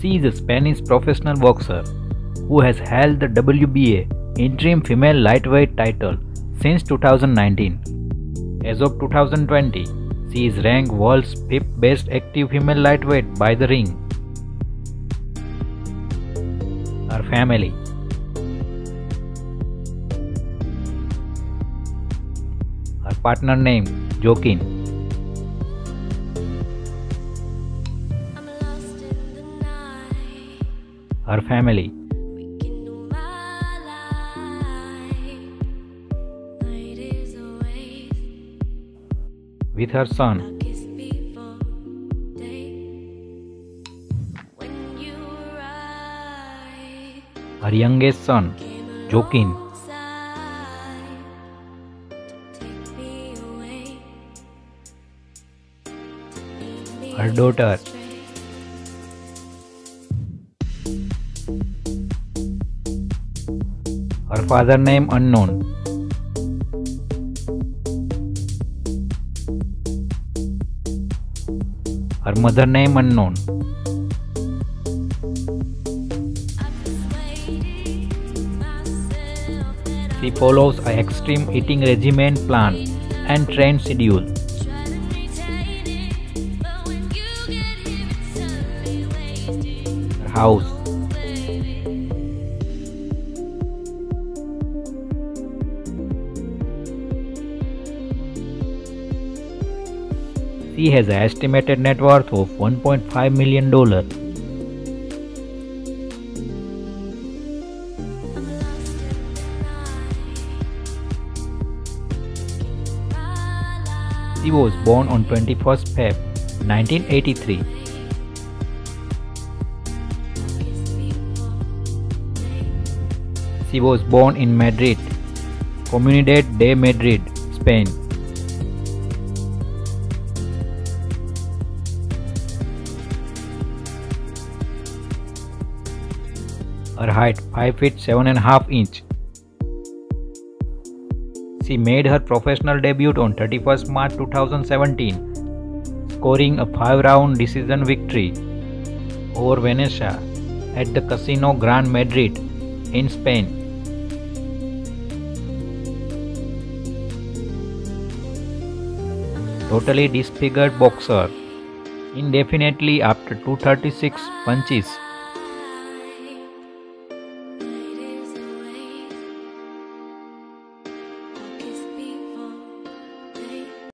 She is a Spanish professional boxer who has held the WBA interim female lightweight title since 2019. As of 2020, she is ranked world's 5th best active female lightweight by The Ring. Her family. Her partner name Joaquin. Her family. With her son. Her youngest son, Joaquin. Her daughter. Her father name unknown. Her mother name unknown. She follows an extreme eating regimen plan and train schedule. Her house. She has an estimated net worth of $1.5 million. She was born on 21st Feb 1983. She was born in Madrid, Comunidad de Madrid, Spain. Her height 5 feet 7.5 inches. She made her professional debut on 31st March 2017, scoring a 5-round decision victory over Vanessa at the Casino Gran Madrid in Spain. Totally disfigured boxer, indefinitely after 236 punches.